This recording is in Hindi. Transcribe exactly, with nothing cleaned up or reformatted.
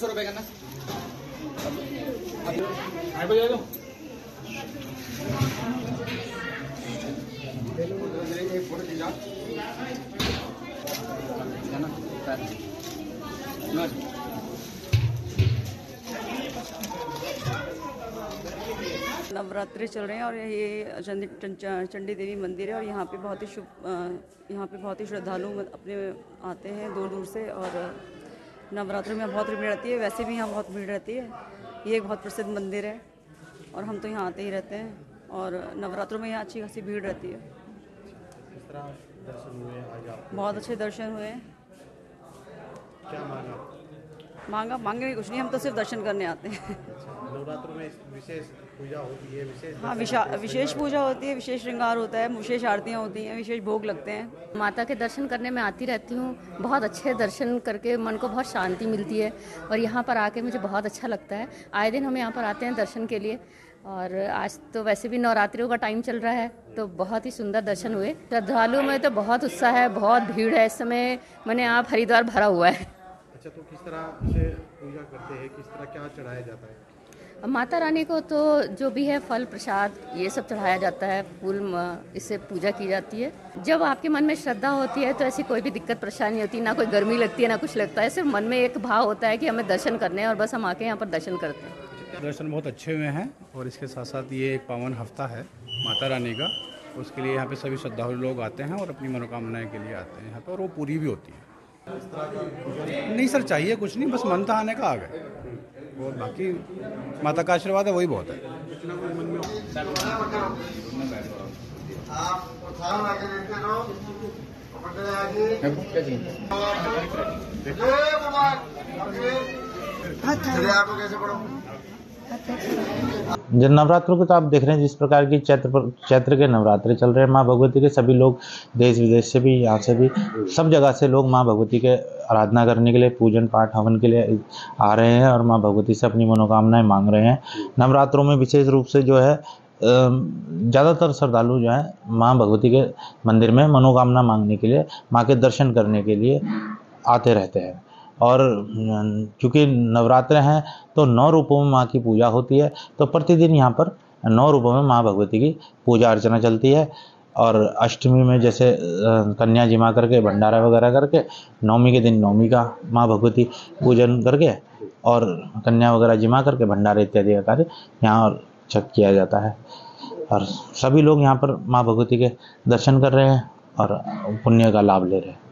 सौ रुपए करना नवरात्रि चल रहे हैं और ये चंडी देवी मंदिर है और यहाँ पे बहुत ही शुभ यहाँ पे बहुत ही श्रद्धालु अपने आते हैं दूर दूर से। और नवरात्रि में बहुत भीड़ रहती है, वैसे भी यहाँ बहुत भीड़ रहती है। ये एक बहुत प्रसिद्ध मंदिर है और हम तो यहाँ आते ही रहते हैं और नवरात्रों में यहाँ अच्छी खासी भीड़ रहती है। किस तरह दर्शन हुए आज? बहुत अच्छे दर्शन हुए। क्या मांगा? मांगा मांगे भी कुछ नहीं, हम तो सिर्फ दर्शन करने आते हैं। नवरात्रों में विशेष पूजा होती है? विशेष हाँ विशा, विशेष पूजा होती है, विशेष श्रृंगार होता है, विशेष आरतियाँ होती हैं, विशेष भोग लगते हैं। माता के दर्शन करने में आती रहती हूँ। बहुत अच्छे दर्शन करके मन को बहुत शांति मिलती है और यहाँ पर आके मुझे बहुत अच्छा लगता है। आए दिन हम यहाँ पर आते हैं दर्शन के लिए और आज तो वैसे भी नवरात्रियों का टाइम चल रहा है तो बहुत ही सुंदर दर्शन हुए। श्रद्धालुओं में तो बहुत उत्साह है, बहुत भीड़ है इस समय। मैंने आप हरिद्वार भरा हुआ है। अच्छा, तो किस तरह से पूजा करते हैं, किस तरह क्या चढ़ाया जाता है? माता रानी को तो जो भी है फल प्रसाद ये सब चढ़ाया जाता है, फूल इससे पूजा की जाती है। जब आपके मन में श्रद्धा होती है तो ऐसी कोई भी दिक्कत परेशानी होती है ना, कोई गर्मी लगती है ना कुछ लगता है। सिर्फ मन में एक भाव होता है कि हमें दर्शन करने हैं और बस हम आके यहाँ पर दर्शन करते हैं। दर्शन बहुत अच्छे हुए हैं और इसके साथ साथ ये एक पावन हफ्ता है माता रानी का, उसके लिए यहाँ पे सभी श्रद्धालु लोग आते हैं और अपनी मनोकामनाएं के लिए आते हैं यहाँ पर और वो पूरी भी होती है। नहीं सर, चाहिए कुछ नहीं, बस मनता आने का आ गया और बाकी माता का आशीर्वाद है वही बहुत है। जब नवरात्रों को तो आप देख रहे हैं जिस प्रकार की चैत्र चैत्र के नवरात्रे चल रहे हैं, माँ भगवती के सभी लोग देश विदेश से भी, यहाँ से भी, सब जगह से लोग माँ भगवती के आराधना करने के लिए, पूजन पाठ हवन के लिए आ रहे हैं और माँ भगवती से अपनी मनोकामनाएं मांग रहे हैं। नवरात्रों में विशेष रूप से जो है ज़्यादातर श्रद्धालु जो है माँ भगवती के मंदिर में मनोकामना मांगने के लिए, माँ के दर्शन करने के लिए आते रहते हैं। और चूँकि नवरात्र हैं तो नौ रूपों में माँ की पूजा होती है, तो प्रतिदिन यहाँ पर नौ रूपों में माँ भगवती की पूजा अर्चना चलती है। और अष्टमी में जैसे कन्या जिमा करके, भंडारा वगैरह करके, नवमी के दिन नवमी का माँ भगवती पूजन करके और कन्या वगैरह जिमा करके भंडारा इत्यादि का कार्य यहाँ और चक किया जाता है। और सभी लोग यहाँ पर माँ भगवती के दर्शन कर रहे हैं और पुण्य का लाभ ले रहे हैं।